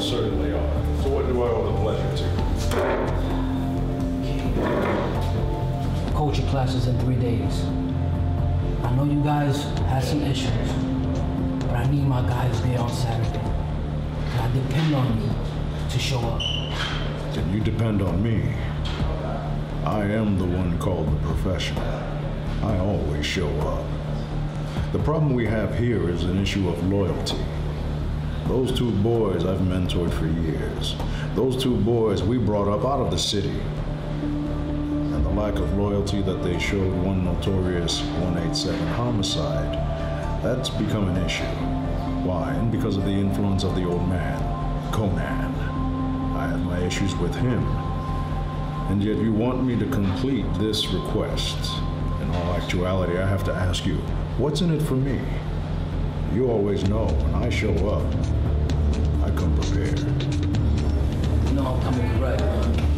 Almost certainly are. So what do I owe the pleasure to? Coaching classes in 3 days. I know you guys had some issues, but I need my guys there on Saturday. And I depend on you to show up. And you depend on me. I am the one called the professional. I always show up. The problem we have here is an issue of loyalty. Those two boys I've mentored for years. Those two boys we brought up out of the city. And the lack of loyalty that they showed one notorious 187 homicide, that's become an issue. Why? And because of the influence of the old man, Conan. I had my issues with him. And yet you want me to complete this request. In all actuality, I have to ask you, what's in it for me? You always know when I show up, I come prepared. You know I'm coming right.